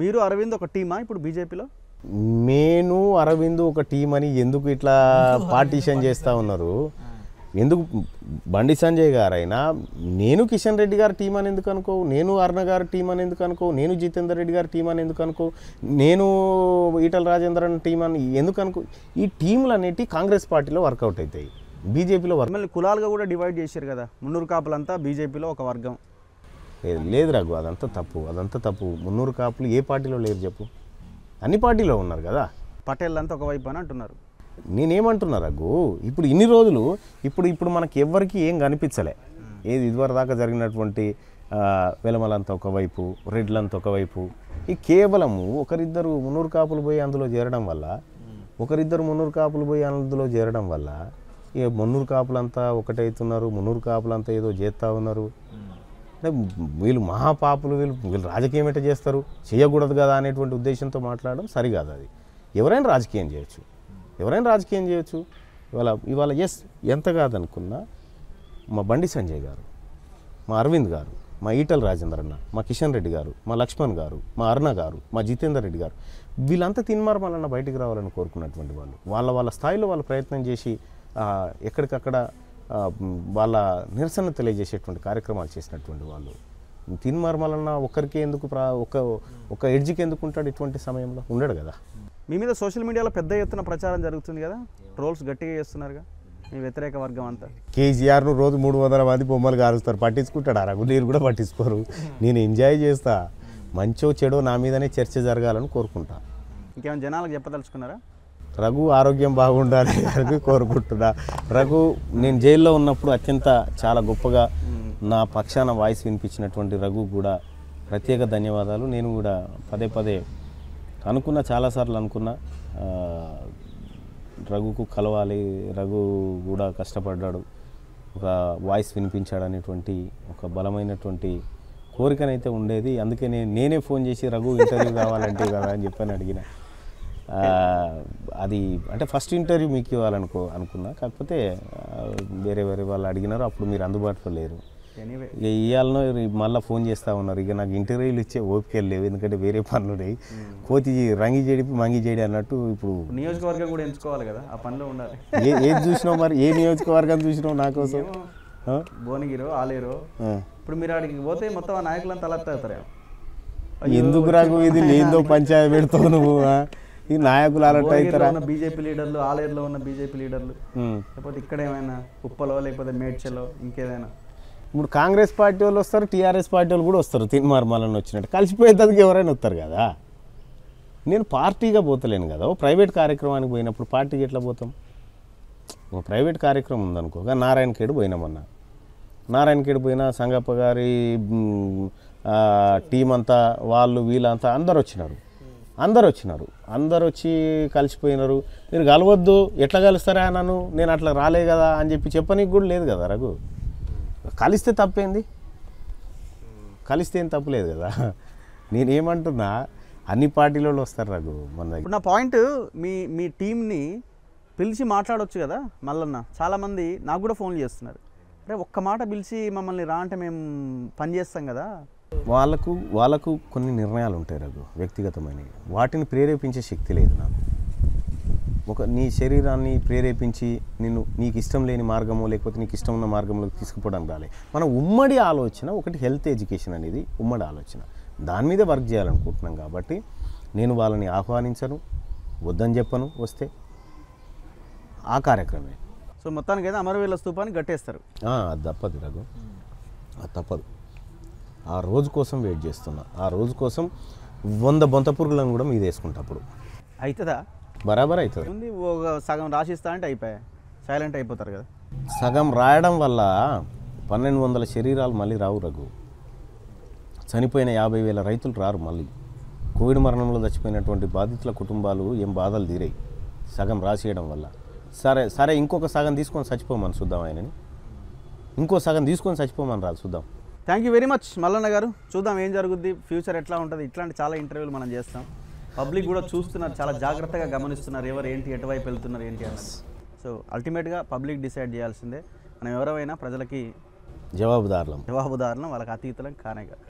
మీరు అరవింద్ ఒక టీమా ఇప్పుడు బీజేపీలో? నేను అరవింద్ ఒక టీం అని ఎందుకు ఇట్లా పార్టీషన్ చేస్తూ ఉన్నారు? ఎందుకు బండి సంజయ్ గారైనా నేను కిషన్ రెడ్డి గారి టీం అని ఎందుకు అనుకో, నేను అరుణ గారి టీం అని ఎందుకు అనుకో, నేను జితేందర్ రెడ్డి గారి టీం అని ఎందుకు అనుకో, నేను ఈటల రాజేంద్రన్ టీం అని ఎందుకు అనుకో? ఈ టీంలు అనేవి కాంగ్రెస్ పార్టీలో వర్కౌట్ అవుతాయి, బీజేపీలో వర్క్. కులాలుగా కూడా డివైడ్ చేశారు కదా, మున్నూరు కాపులంతా బీజేపీలో ఒక వర్గం. లేదు రఘు, అదంతా తప్పు, అదంతా తప్పు. మున్నూరు కాపులు ఏ పార్టీలో లేరు చెప్పు? అన్ని పార్టీలో ఉన్నారు కదా. పటేల్ అంతా ఒకవైపు అని అంటున్నారు. నేనేమంటున్నా రఘు, ఇప్పుడు ఇన్ని రోజులు ఇప్పుడు మనకి ఎవరికి ఏం కనిపించలే. ఏది ఇదివరదాకా జరిగినటువంటి వెలమలంతా ఒకవైపు, రెడ్లంతా ఒకవైపు, ఈ కేవలము ఒకరిద్దరు మున్నూరు కాపులు పోయి అందులో చేరడం వల్ల, ఇక మున్నూరు కాపులంతా ఒకటైతున్నారు, మున్నూరు కాపులంతా ఏదో చేస్తూ ఉన్నారు. అంటే వీళ్ళు మహాపాపులు, వీళ్ళు రాజకీయం ఎట్ట చేస్తారు, చేయకూడదు కదా అనేటువంటి ఉద్దేశంతో మాట్లాడడం సరికాదు. అది ఎవరైనా రాజకీయం చేయొచ్చు, ఇవాళ ఎస్ ఎంత కాదనుకున్నా మా బండి సంజయ్ గారు, మా అరవింద్ గారు, మా ఈటల రాజేంద్ర అన్న, మా కిషన్ రెడ్డి గారు, మా లక్ష్మణ్ గారు, మా అరుణ గారు, మా జితేందర్ రెడ్డి గారు, వీళ్ళంతా తిన్మార్మాలన్న బయటికి రావాలని కోరుకున్నటువంటి వాళ్ళు. వాళ్ళ స్థాయిలో వాళ్ళు ప్రయత్నం చేసి ఎక్కడికక్కడ వాళ్ళ నిరసన తెలియజేసేటువంటి కార్యక్రమాలు చేసినటువంటి వాళ్ళు. తిన్మార్మాలన్న ఒక్కరికే ఎందుకు, ఒక ఎడ్జికి ఎందుకు ఉంటాడు? ఇటువంటి సమయంలో ఉండడు కదా. మీ మీద సోషల్ మీడియాలో పెద్ద ఎత్తున ప్రచారం జరుగుతుంది కదా, ట్రోల్స్ గట్టిగా చేస్తున్నారుగా మీ వ్యతిరేక వర్గం అంతా. కేసీఆర్ను రోజు 300 మంది బొమ్మలు కారుస్తారు, పట్టించుకుంటాడు అరగు? నీరు కూడా పట్టించుకోరు. నేను ఎంజాయ్ చేస్తా, మంచో చెడో నా మీదనే చర్చ జరగాలని కోరుకుంటా. ఇంకేమైనా జనాలకు చెప్పదలుచుకున్నారా? రఘు ఆరోగ్యం బాగుండాలి అని కోరుకుంటున్నా. రఘు, నేను జైల్లో ఉన్నప్పుడు అత్యంత చాలా గొప్పగా నా పక్షాన వాయిస్ వినిపించినటువంటి రఘు కూడా ప్రత్యేక ధన్యవాదాలు. నేను కూడా పదే పదే అనుకున్నా, చాలాసార్లు అనుకున్నా రఘుకు కలవాలి, రఘు కూడా కష్టపడ్డాడు, ఒక వాయిస్ వినిపించాడు అనేటువంటి ఒక బలమైనటువంటి కోరికనైతే ఉండేది. అందుకే నేనే ఫోన్ చేసి రఘు ఇంటర్వ్యూ కావాలంటే కదా అని చెప్పని అడిగిన. అది అంటే ఫస్ట్ ఇంటర్వ్యూ మీకు ఇవ్వాలనుకున్నా, కాకపోతే వేరే వేరే వాళ్ళు అడిగినారు, అప్పుడు మీరు అందుబాటులో లేరు. ఇక ఇవాళ మళ్ళీ ఫోన్ చేస్తూ ఉన్నారు. ఇక నాకు ఇంటర్వ్యూలు ఇచ్చే ఓపికలు లేవు, ఎందుకంటే వేరే పనులు ఉన్నాయి. కోతి రంగి చేడిపి మంగి చేడి అన్నట్టు ఇప్పుడు నియోజకవర్గం కూడా ఎంచుకోవాలి కదా, ఆ పనిలో ఉండాలి. ఏది చూసినావు మరి? ఏ నియోజకవర్గం చూసినావు నా కోసం? భువనగిరో ఆలేరో. ఇప్పుడు మీరు అడిగి పోతే మొత్తం ఆ నాయకులను తలెత్తారు. ఎందుకు రాకు, ఇది లేదో పంచాయతీ పెడతావు నువ్వు. ఈ నాయకులు అలర్ట్ అవుతారా? బీజేపీ లీడర్లు ఆలేరులో ఉన్న బీజేపీ లీడర్లు, లేకపోతే ఇక్కడ ఏమైనా ఉప్పలో లేకపోతే మేడ్చలో ఇంకేదైనా ఇప్పుడు కాంగ్రెస్ పార్టీ వాళ్ళు వస్తారు, టీఆర్ఎస్ పార్టీ వాళ్ళు కూడా వస్తారు. తిన్మార్మాలని వచ్చినట్టు కలిసిపోయేందుకు ఎవరైనా వస్తారు కదా. నేను పార్టీగా పోతలేను కదా, ప్రైవేట్ కార్యక్రమానికి పోయినప్పుడు పార్టీకి ఎట్లా పోతాం? ఒక ప్రైవేట్ కార్యక్రమం ఉందనుకోగా నారాయణఖేడ్ పోయినామన్నా, నారాయణఖేడ్ పోయినా సంగప్ప గారి టీం అంతా వాళ్ళు వీళ్ళంతా అందరు వచ్చినారు, అందరు వచ్చి కలిసిపోయినారు. మీరు కలవద్దు, ఎట్లా కలుస్తారా నన్ను, నేను అట్లా రాలే కదా అని చెప్పి చెప్పనీకి కూడా లేదు కదా రఘు. కలిస్తే తప్పేంది, కలిస్తే ఏం తప్పులేదు కదా. నేనేమంటున్నా అన్ని పార్టీలలో వస్తారు రఘు మన దగ్గర. నా పాయింట్, మీ టీంని పిలిచి మాట్లాడవచ్చు కదా మళ్ళన్న. చాలామంది నాకు కూడా ఫోన్లు చేస్తున్నారు, అరే ఒక్క మాట పిలిచి మమ్మల్ని రా అంటే మేము పనిచేస్తాం కదా. వాళ్ళకు కొన్ని నిర్ణయాలు ఉంటాయి రఘు, వ్యక్తిగతమైనవి. వాటిని ప్రేరేపించే శక్తి లేదు నాకు. ఒక నీ శరీరాన్ని ప్రేరేపించి నిన్ను నీకు ఇష్టం లేని మార్గము లేకపోతే నీకు ఇష్టం ఉన్న మార్గంలోకి తీసుకుపోవడానికి రాలే. మన ఉమ్మడి ఆలోచన ఒకటి, హెల్త్ ఎడ్యుకేషన్ అనేది ఉమ్మడి ఆలోచన, దాని మీద వర్క్ చేయాలనుకుంటున్నాం. కాబట్టి నేను వాళ్ళని ఆహ్వానించను, వద్దని చెప్పను, వస్తే ఆ కార్యక్రమే. సో మొత్తానికి అయితే అమరవీరుల స్థూపాన్ని కట్టేస్తారు. అది తప్పదు రఘు, అది తప్పదు. ఆ రోజు కోసం వెయిట్ చేస్తున్నా, ఆ రోజు కోసం 100 బొంతపురుగులను కూడా మీద వేసుకుంటా. అప్పుడు అవుతుందా? బరాబర్ అవుతుంది. సగం రాసిస్తా అంటే అయిపోయా, సైలెంట్ అయిపోతారు కదా. సగం రాయడం వల్ల 1200 శరీరాలు మళ్ళీ రావు రఘు. చనిపోయిన 50,000 రైతులు రారు మళ్ళీ. కోవిడ్ మరణంలో చచ్చిపోయినటువంటి బాధితుల కుటుంబాలు ఏం బాధలు తీరాయి సగం రాసేయడం వల్ల. సరే ఇంకొక సగం తీసుకొని చచ్చిపోమని చూద్దాం, ఆయనని ఇంకో సగం తీసుకొని చచ్చిపోమని రాదు చూద్దాం. Thank you very much Mallanna గారు. చూద్దాం ఏం జరుగుద్ది, ఫ్యూచర్ ఎట్లా ఉంటుంది. ఇట్లాంటి చాలా ఇంటర్వ్యూలు మనం చేస్తాం. పబ్లిక్ కూడా చూస్తున్నారు, చాలా జాగ్రత్తగా గమనిస్తున్నారు, ఎవరు ఏంటి ఎటువైపు వెళ్తున్నారు ఏంటి అని. సో అల్టిమేట్గా పబ్లిక్ డిసైడ్ చేయాల్సిందే. మనం ఎవరైనా ప్రజలకి జవాబుదారులం, వాళ్ళకి అతీతులం కానే కాదు.